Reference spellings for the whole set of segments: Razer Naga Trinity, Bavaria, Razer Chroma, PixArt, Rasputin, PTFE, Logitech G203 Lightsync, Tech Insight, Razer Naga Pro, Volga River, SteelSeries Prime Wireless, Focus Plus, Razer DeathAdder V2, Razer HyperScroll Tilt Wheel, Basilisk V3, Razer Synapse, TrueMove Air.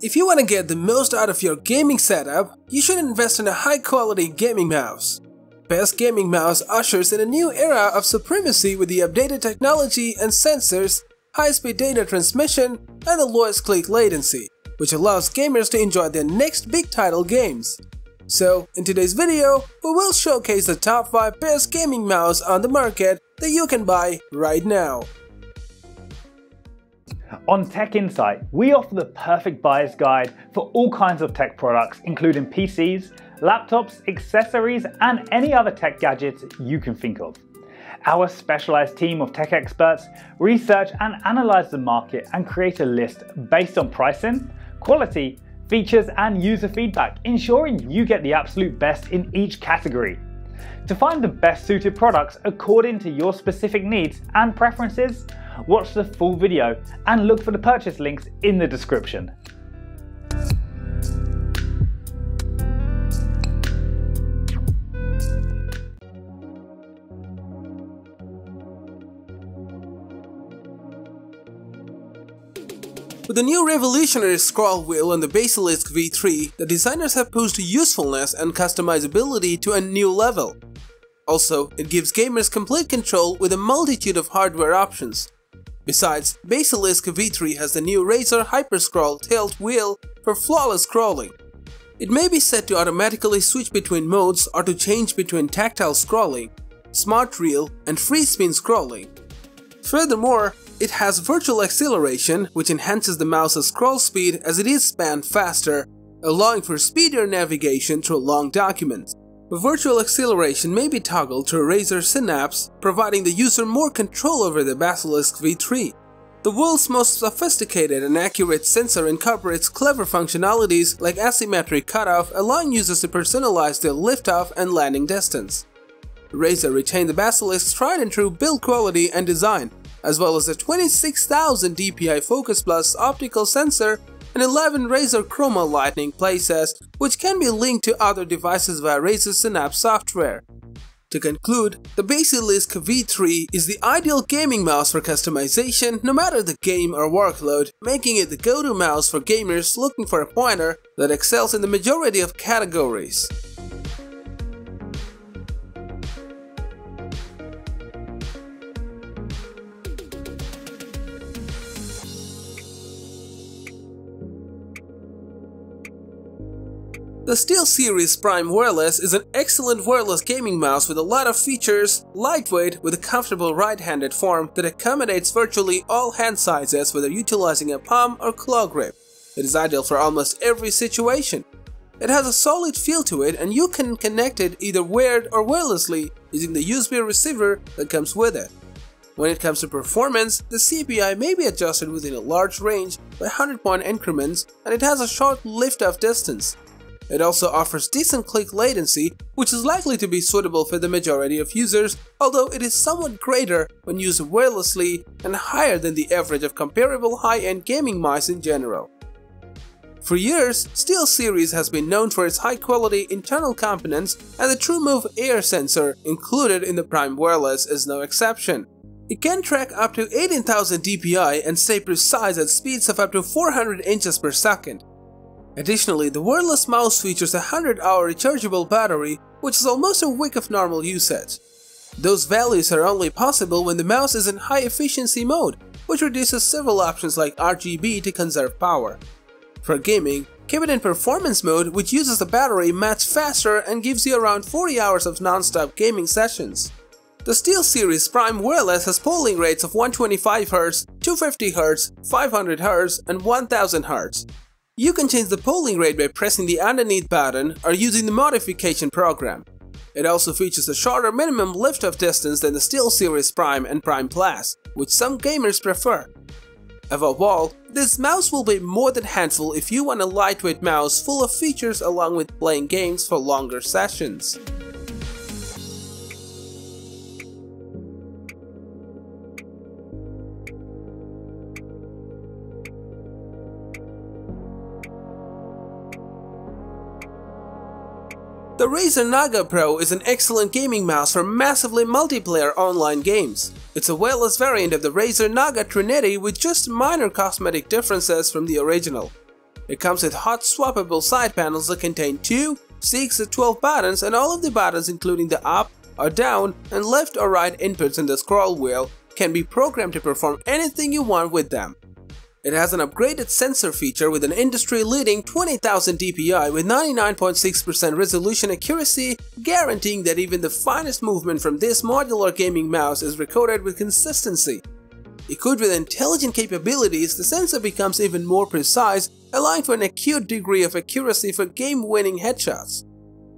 If you want to get the most out of your gaming setup, you should invest in a high-quality gaming mouse. Best Gaming Mouse ushers in a new era of supremacy with the updated technology and sensors, high-speed data transmission, and the lowest click latency, which allows gamers to enjoy their next big title games. So, in today's video, we will showcase the top 5 best gaming mouse on the market that you can buy right now. On Tech Insight, we offer the perfect buyer's guide for all kinds of tech products, including PCs, laptops, accessories, and any other tech gadgets you can think of. Our specialized team of tech experts research and analyze the market and create a list based on pricing, quality, features, and user feedback, ensuring you get the absolute best in each category. To find the best suited products according to your specific needs and preferences, watch the full video and look for the purchase links in the description. With the new revolutionary scroll wheel and the Basilisk V3, the designers have pushed usefulness and customizability to a new level. Also, it gives gamers complete control with a multitude of hardware options. Besides, Basilisk V3 has the new Razer HyperScroll Tilt Wheel for flawless scrolling. It may be set to automatically switch between modes or to change between tactile scrolling, smart reel, and free spin scrolling. Furthermore, it has virtual acceleration, which enhances the mouse's scroll speed as it is spanned faster, allowing for speedier navigation through long documents. Virtual acceleration may be toggled through Razer Synapse, providing the user more control over the Basilisk V3. The world's most sophisticated and accurate sensor incorporates clever functionalities like asymmetric cutoff, allowing users to personalize their liftoff and landing distance. Razer retained the Basilisk's tried and true build quality and design, as well as the 26,000 dpi Focus Plus optical sensor and 11 Razer Chroma Lightning playsets, which can be linked to other devices via Razer Synapse software. To conclude, the Basilisk V3 is the ideal gaming mouse for customization no matter the game or workload, making it the go-to mouse for gamers looking for a pointer that excels in the majority of categories. The SteelSeries Prime Wireless is an excellent wireless gaming mouse with a lot of features, lightweight with a comfortable right-handed form that accommodates virtually all hand sizes whether utilizing a palm or claw grip. It is ideal for almost every situation. It has a solid feel to it and you can connect it either wired or wirelessly using the USB receiver that comes with it. When it comes to performance, the CPI may be adjusted within a large range by 100-point increments and it has a short lift-off distance. It also offers decent click latency, which is likely to be suitable for the majority of users, although it is somewhat greater when used wirelessly and higher than the average of comparable high-end gaming mice in general. For years, SteelSeries has been known for its high-quality internal components, and the TrueMove Air sensor included in the Prime Wireless is no exception. It can track up to 18,000 dpi and stay precise at speeds of up to 400 inches per second. Additionally, the wireless mouse features a 100-hour rechargeable battery, which is almost a week of normal usage. Those values are only possible when the mouse is in high-efficiency mode, which reduces several options like RGB to conserve power. For gaming, keep it in performance mode, which uses the battery much faster and gives you around 40 hours of non-stop gaming sessions. The SteelSeries Prime Wireless has polling rates of 125Hz, 250Hz, 500Hz, and 1000Hz. You can change the polling rate by pressing the underneath button or using the modification program. It also features a shorter minimum lift-off distance than the SteelSeries Prime and Prime Plus, which some gamers prefer. Above all, this mouse will be more than handful if you want a lightweight mouse full of features along with playing games for longer sessions. The Razer Naga Pro is an excellent gaming mouse for massively multiplayer online games. It's a wireless variant of the Razer Naga Trinity with just minor cosmetic differences from the original. It comes with hot swappable side panels that contain 2, 6 or 12 buttons, and all of the buttons including the up or down and left or right inputs in the scroll wheel can be programmed to perform anything you want with them. It has an upgraded sensor feature with an industry-leading 20,000 dpi with 99.6% resolution accuracy, guaranteeing that even the finest movement from this modular gaming mouse is recorded with consistency. Equipped with intelligent capabilities, the sensor becomes even more precise, allowing for an acute degree of accuracy for game-winning headshots.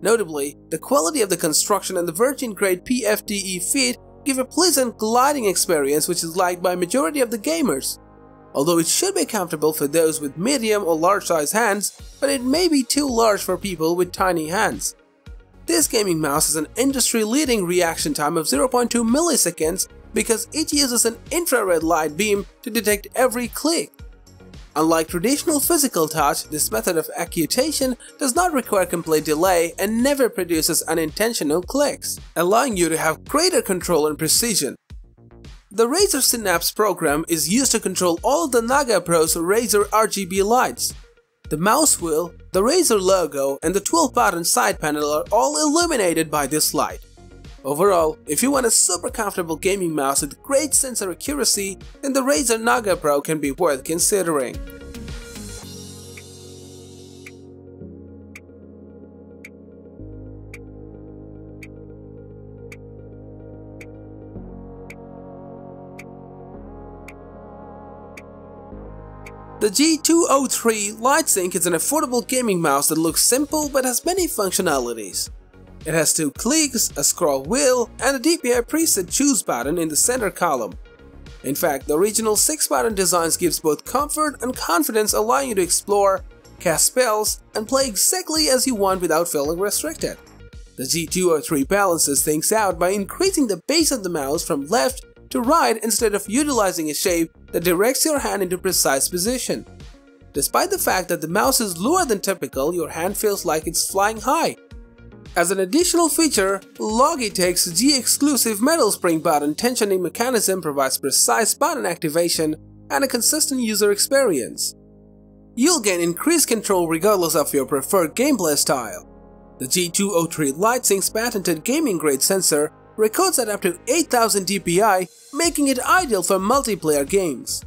Notably, the quality of the construction and the virgin-grade PTFE feet give a pleasant gliding experience which is liked by majority of the gamers. Although it should be comfortable for those with medium or large size hands, but it may be too large for people with tiny hands. This gaming mouse has an industry-leading reaction time of 0.2 milliseconds because it uses an infrared light beam to detect every click. Unlike traditional physical touch, this method of occultation does not require complete delay and never produces unintentional clicks, allowing you to have greater control and precision. The Razer Synapse program is used to control all of the Naga Pro's Razer RGB lights. The mouse wheel, the Razer logo, and the 12-button side panel are all illuminated by this light. Overall, if you want a super comfortable gaming mouse with great sensor accuracy, then the Razer Naga Pro can be worth considering. The G203 Lightsync is an affordable gaming mouse that looks simple but has many functionalities. It has 2 clicks, a scroll wheel, and a DPI preset choose button in the center column. In fact, the original 6-button designs gives both comfort and confidence, allowing you to explore, cast spells, and play exactly as you want without feeling restricted. The G203 balances things out by increasing the base of the mouse from left to right instead of utilizing a shape that directs your hand into precise position. Despite the fact that the mouse is lower than typical, your hand feels like it's flying high. As an additional feature, Logitech's G-exclusive metal spring button tensioning mechanism provides precise button activation and a consistent user experience. You'll gain increased control regardless of your preferred gameplay style. The G203 Lightsync's patented gaming-grade sensor records at up to 8000 dpi, making it ideal for multiplayer games.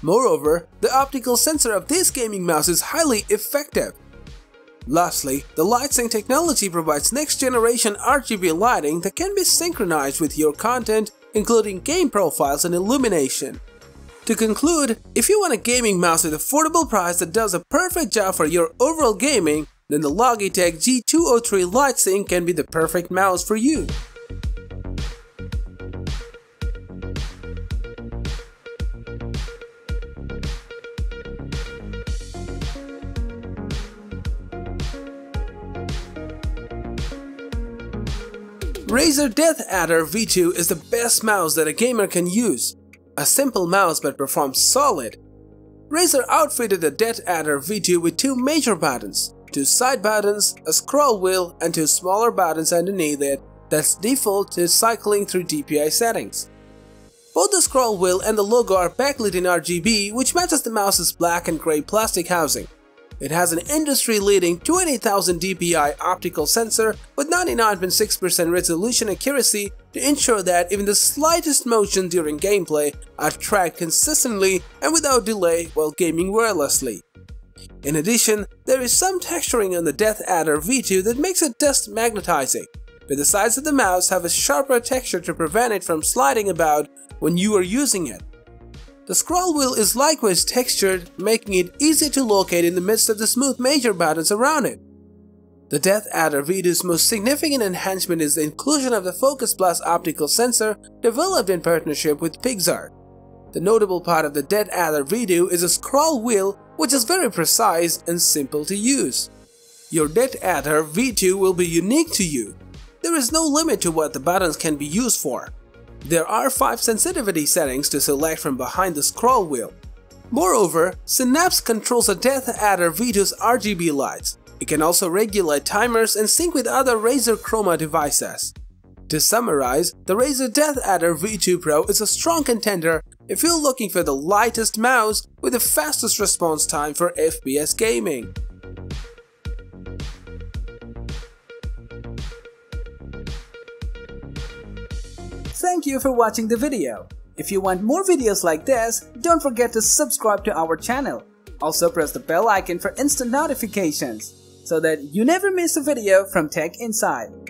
Moreover, the optical sensor of this gaming mouse is highly effective. Lastly, the Lightsync technology provides next-generation RGB lighting that can be synchronized with your content, including game profiles and illumination. To conclude, if you want a gaming mouse with affordable price that does a perfect job for your overall gaming, then the Logitech G203 Lightsync can be the perfect mouse for you. Razer DeathAdder V2 is the best mouse that a gamer can use. A simple mouse but performs solid. Razer outfitted the DeathAdder V2 with 2 major buttons, 2 side buttons, a scroll wheel, and 2 smaller buttons underneath it that's default to cycling through DPI settings. Both the scroll wheel and the logo are backlit in RGB, which matches the mouse's black and grey plastic housing. It has an industry-leading 20,000 dpi optical sensor with 99.6% resolution accuracy to ensure that even the slightest motion during gameplay are tracked consistently and without delay while gaming wirelessly. In addition, there is some texturing on the DeathAdder V2 that makes it dust magnetizing, but the sides of the mouse have a sharper texture to prevent it from sliding about when you are using it. The scroll wheel is likewise textured, making it easy to locate in the midst of the smooth major buttons around it. The DeathAdder V2's most significant enhancement is the inclusion of the Focus Plus optical sensor developed in partnership with PixArt. The notable part of the DeathAdder V2 is a scroll wheel which is very precise and simple to use. Your DeathAdder V2 will be unique to you. There is no limit to what the buttons can be used for. There are 5 sensitivity settings to select from behind the scroll wheel. Moreover, Synapse controls the DeathAdder V2's RGB lights. It can also regulate timers and sync with other Razer Chroma devices. To summarize, the Razer DeathAdder V2 Pro is a strong contender if you're looking for the lightest mouse with the fastest response time for FPS gaming. Thank you for watching the video. If you want more videos like this, don't forget to subscribe to our channel. Also press the bell icon for instant notifications so that you never miss a video from Tech Insight.